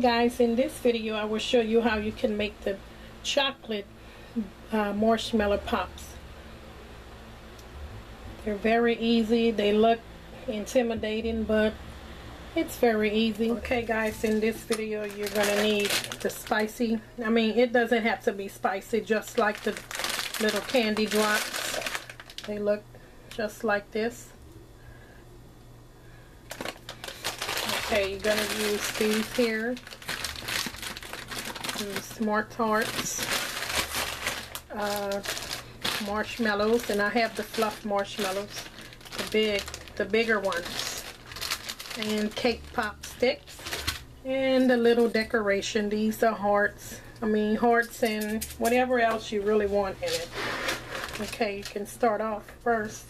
guys, in this video I will show you how you can make the chocolate marshmallow pops. They're very easy. They look intimidating, but it's very easy. Okay guys, in this video you're gonna need the spicy. I mean, it doesn't have to be spicy, just like the little candy drops. They look just like this. Okay, you're gonna use these here. Use Smarttarts marshmallows, and I have the fluffed marshmallows, the bigger ones, and cake pop sticks, and the little decoration. These are hearts. I mean hearts and whatever else you really want in it. Okay, you can start off first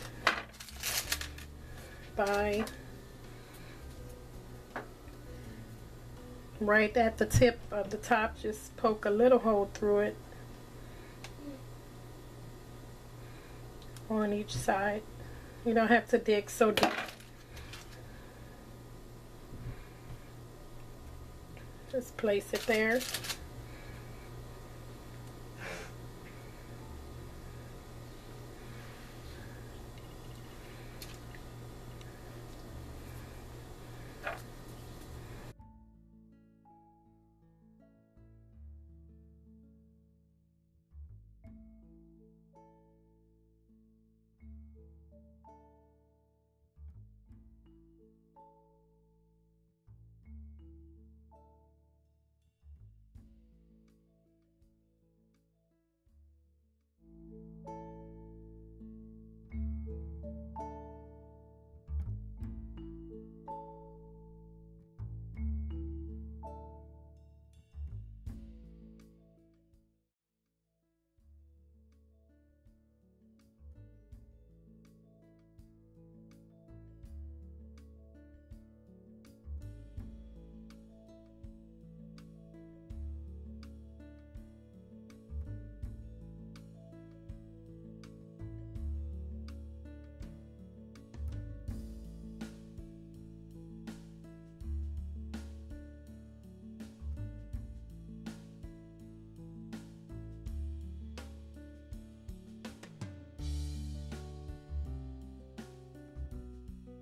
by right at the tip of the top, just poke a little hole through it on each side. You don't have to dig so deep. Just place it there.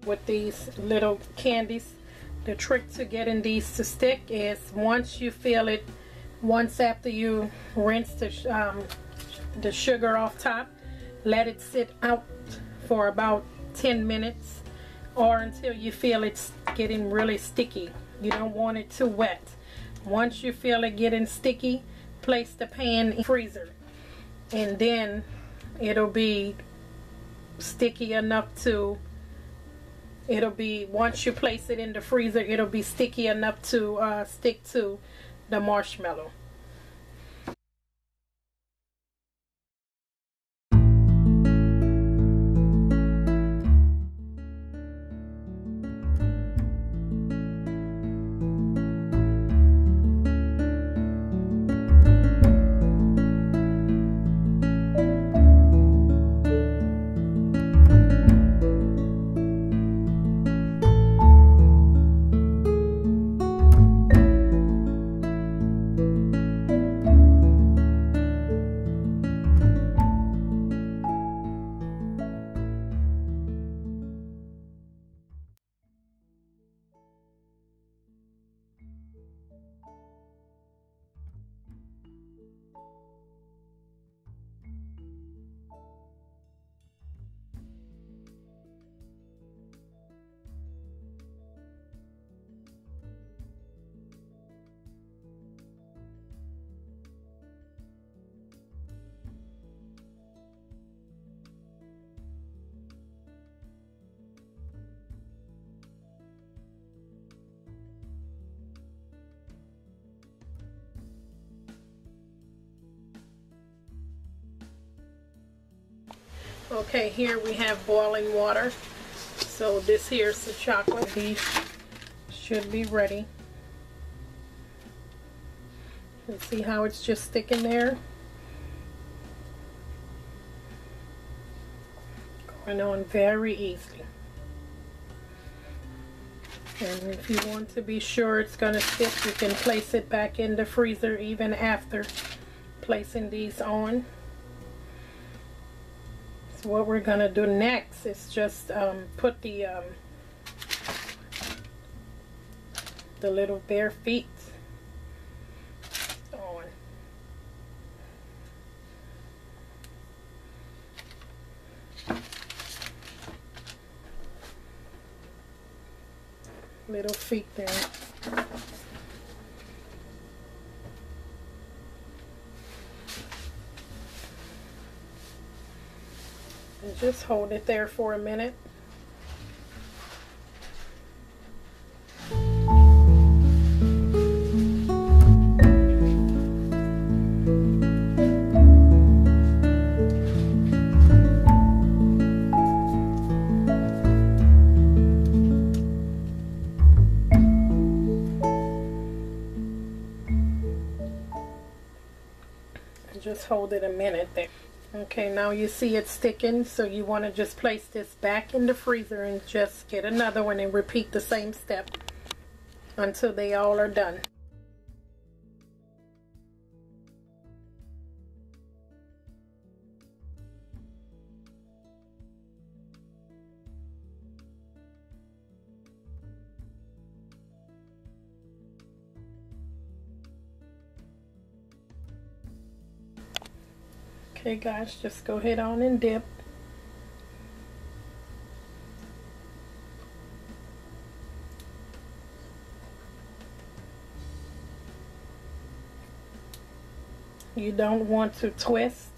With these little candies, the trick to getting these to stick is once you feel it, once after you rinse the sugar off top, let it sit out for about 10 minutes or until you feel it's getting really sticky. You don't want it too wet. Once you feel it getting sticky, place the pan in the freezer, and then it'll be sticky enough to once you place it in the freezer, it'll be sticky enough to stick to the marshmallow. Okay, here we have boiling water. So this here's the chocolate. These should be ready. You see how it's just sticking there? Going on very easily. And if you want to be sure it's going to stick, you can place it back in the freezer even after placing these on. So what we're going to do next is just put the little bare feet on. Little feet there. And just hold it there for a minute. Just hold it a minute there. Okay, now you see it's sticking, so you want to just place this back in the freezer and just get another one and repeat the same step until they all are done. Okay guys, just go ahead on and dip. You don't want to twist.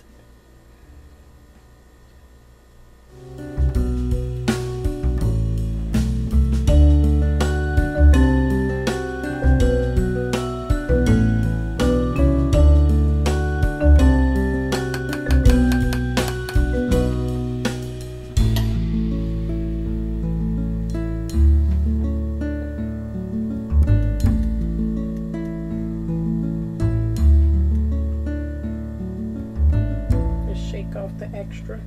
Off the extra.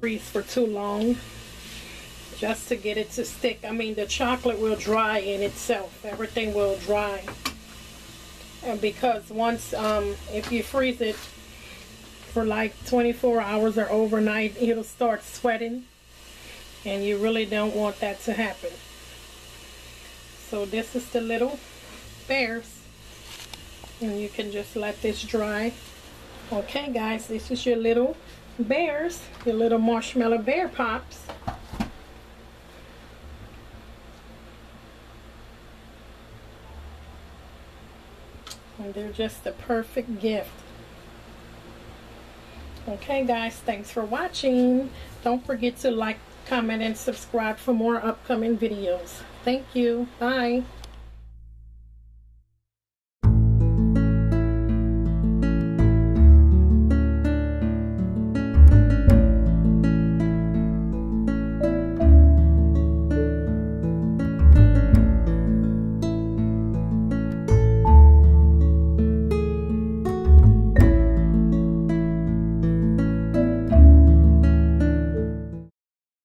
Freeze for too long just to get it to stick. I mean, the chocolate will dry in itself. Everything will dry. And because once if you freeze it for like 24 hours or overnight, it'll start sweating, and you really don't want that to happen. So this is the little bears, and you can just let this dry. Okay guys, this is your little bears, your little marshmallow bear pops. And they're just the perfect gift. Okay guys, thanks for watching. Don't forget to like, comment, and subscribe for more upcoming videos. Thank you. Bye.